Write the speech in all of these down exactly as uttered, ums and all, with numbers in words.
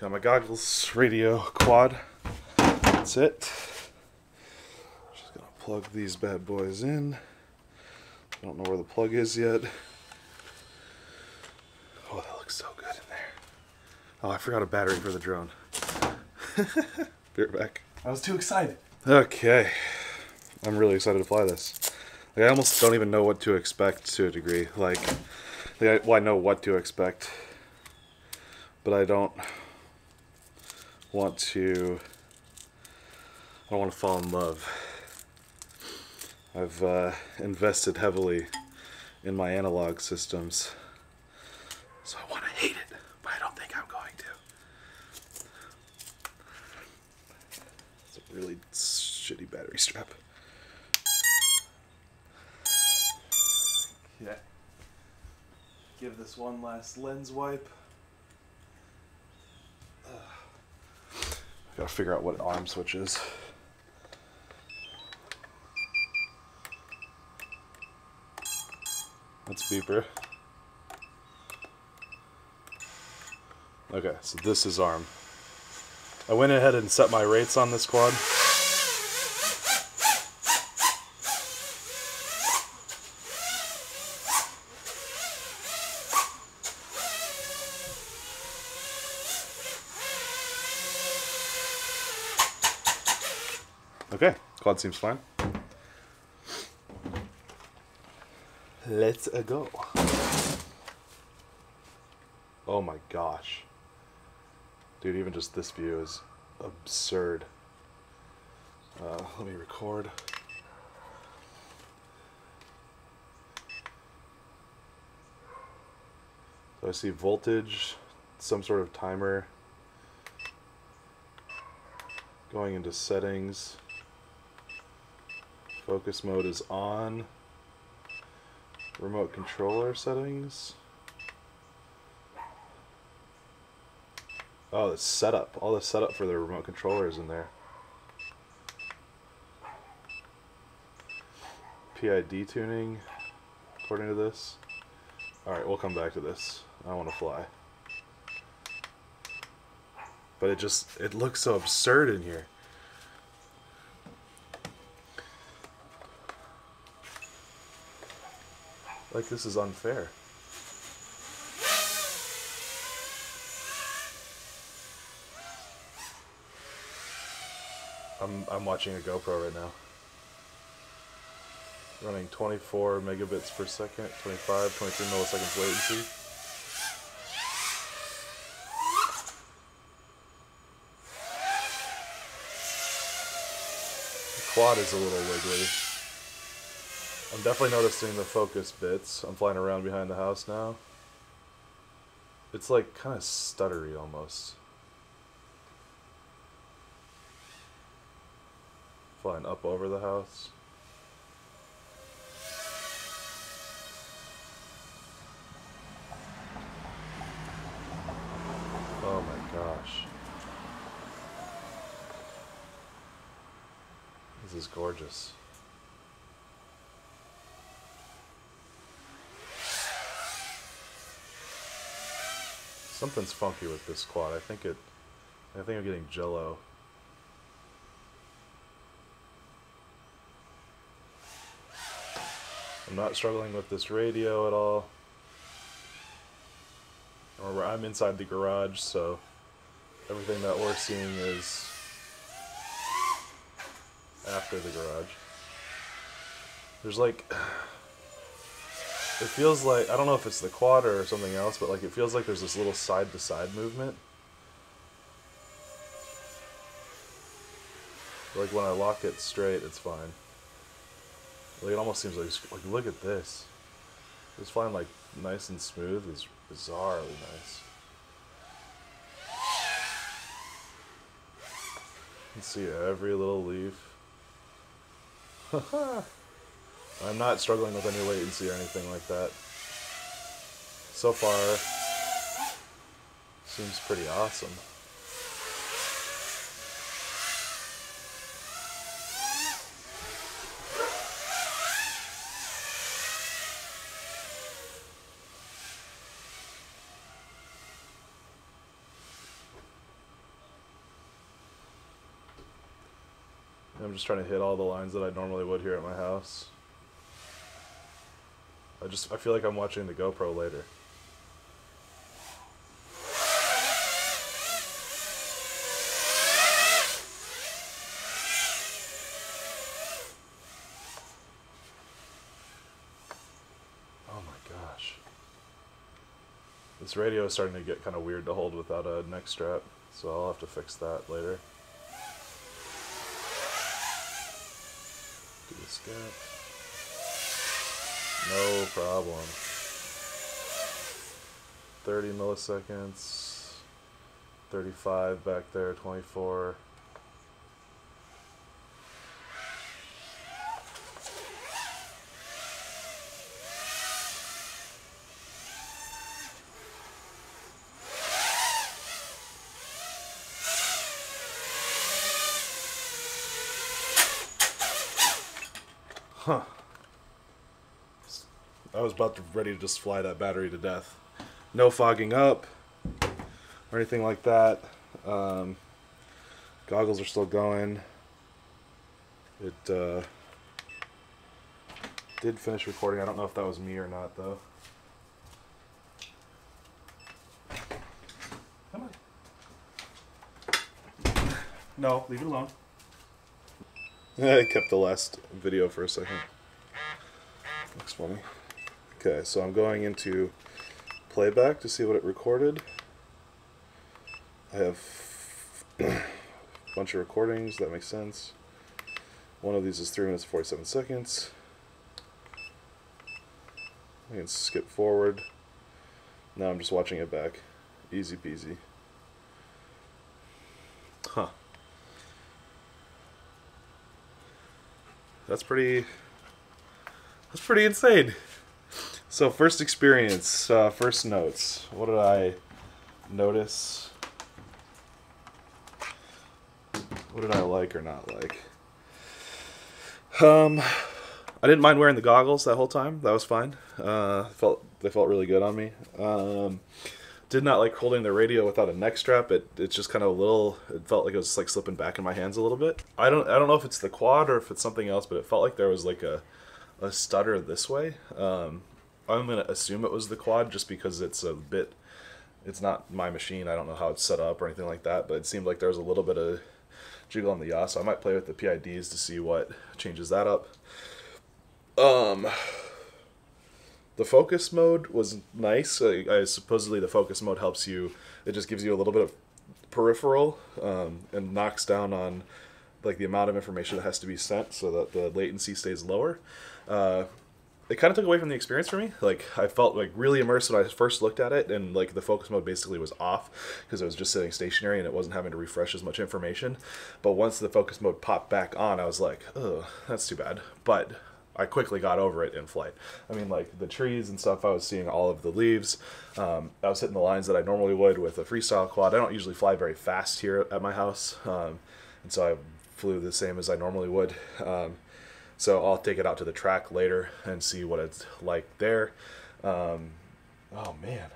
Got my goggles, radio, quad. That's it. Just gonna plug these bad boys in. I don't know where the plug is yet. Oh, that looks so good in there. Oh, I forgot a battery for the drone. Be right back. I was too excited. Okay. I'm really excited to fly this. Like, I almost don't even know what to expect to a degree. Like, like I, well, I know what to expect, but I don't want to... I don't want to fall in love. I've uh, invested heavily in my analog systems, so I want to hate it, but I don't think I'm going to. It's a really shitty battery strap. Okay. Give this one last lens wipe. Ugh. I gotta figure out what arm switch is. That's beeper. Okay, so this is arm. I went ahead and set my rates on this quad. Okay, quad seems fine. Let's go. Oh my gosh. Dude, even just this view is absurd. Uh, let me record. So I see voltage, some sort of timer. Going into settings. Focus mode is on. Remote controller settings. Oh, the setup. All the setup for the remote controller is in there. P I D tuning, according to this. Alright, we'll come back to this. I want to fly. But it just, it looks so absurd in here. Like, this is unfair. I'm, I'm watching a GoPro right now. Running twenty-four megabits per second, twenty-five, twenty-three milliseconds latency. The quad is a little wiggly. I'm definitely noticing the focus bits. I'm flying around behind the house now. It's like kind of stuttery almost. Flying up over the house. Oh my gosh. This is gorgeous. Something's funky with this quad. I think it. I think I'm getting jello. I'm not struggling with this radio at all. Remember, I'm inside the garage, so everything that we're seeing is after the garage. There's like. It feels like, I don't know if it's the quad or something else, but like it feels like there's this little side-to-side movement. Like when I lock it straight, it's fine. Like it almost seems like, like look at this. It's flying like nice and smooth. It's bizarrely nice. You can see every little leaf. Haha. I'm not struggling with any latency or anything like that. So far, seems pretty awesome. I'm just trying to hit all the lines that I normally would here at my house. I just, I feel like I'm watching the GoPro later. This radio is starting to get kind of weird to hold without a neck strap, so I'll have to fix that later. Do the skip. No problem. thirty milliseconds. thirty-five back there, twenty-four. Huh. I was about to ready to just fly that battery to death. No fogging up or anything like that. Um, goggles are still going. It uh, did finish recording. I don't know if that was me or not, though. Come on. No, leave it alone. I kept the last video for a second. Looks funny. Okay, so I'm going into playback to see what it recorded. I have a bunch of recordings, that makes sense. One of these is three minutes and forty-seven seconds. I can skip forward. Now I'm just watching it back. Easy peasy. Huh. That's pretty, that's pretty insane. So first experience, uh, first notes. What did I notice? What did I like or not like? Um, I didn't mind wearing the goggles that whole time. That was fine. Uh, felt they felt really good on me. Um, did not like holding the radio without a neck strap. It it's just kind of a little, it felt like it was like slipping back in my hands a little bit. I don't I don't know if it's the quad or if it's something else, but it felt like there was like a a stutter this way. Um, I'm gonna assume it was the quad just because it's a bit, it's not my machine. I don't know how it's set up or anything like that, but it seemed like there was a little bit of jiggle on the yaw, so I might play with the P I Ds to see what changes that up. Um. The focus mode was nice. I, I supposedly the focus mode helps you, it just gives you a little bit of peripheral um, and knocks down on like the amount of information that has to be sent so that the latency stays lower. Uh, it kind of took away from the experience for me. Like I felt like really immersed when I first looked at it, and like the focus mode basically was off because it was just sitting stationary and it wasn't having to refresh as much information. But once the focus mode popped back on, I was like, oh, that's too bad. But I quickly got over it in flight. I mean, like, the trees and stuff, I was seeing all of the leaves. Um, I was hitting the lines that I normally would with a freestyle quad. I don't usually fly very fast here at my house, um, and so I flew the same as I normally would. Um, so I'll take it out to the track later and see what it's like there. Um, oh, man.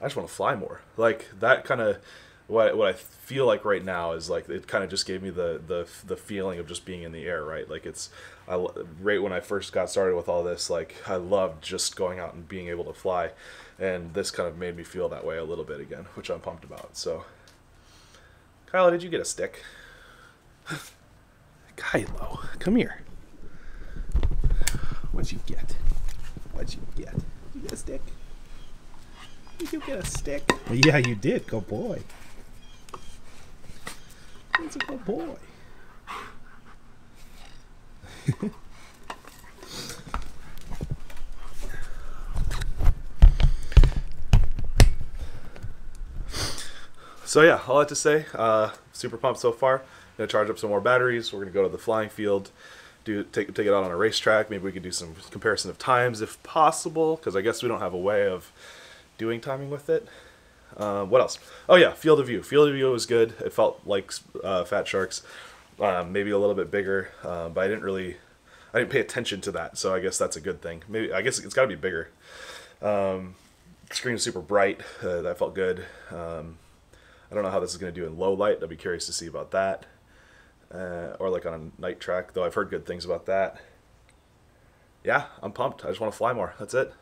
I just want to fly more. Like, that kind of... What, what I feel like right now is like it kind of just gave me the, the the feeling of just being in the air, right? Like it's I, right when I first got started with all this, like I loved just going out and being able to fly, and this kind of made me feel that way a little bit again, which I'm pumped about. So, Kylo, did you get a stick? Kylo, come here. What'd you get? What'd you get? Did you get a stick? Did you get a stick? Yeah, you did. Good boy. That's a good boy. So yeah, all I have to say, uh, super pumped so far. Gonna charge up some more batteries. We're gonna go to the flying field, do take take it out on a racetrack. Maybe we could do some comparison of times if possible, because I guess we don't have a way of doing timing with it. Uh, what else? Oh yeah, field of view. Field of view was good. It felt like uh, Fat Sharks, uh, maybe a little bit bigger, uh, but I didn't really, I didn't pay attention to that, so I guess that's a good thing. Maybe I guess it's got to be bigger. Um, screen's super bright. Uh, that felt good. Um, I don't know how this is going to do in low light. I'll be curious to see about that. uh, or like on a night track, though I've heard good things about that. Yeah, I'm pumped. I just want to fly more. That's it.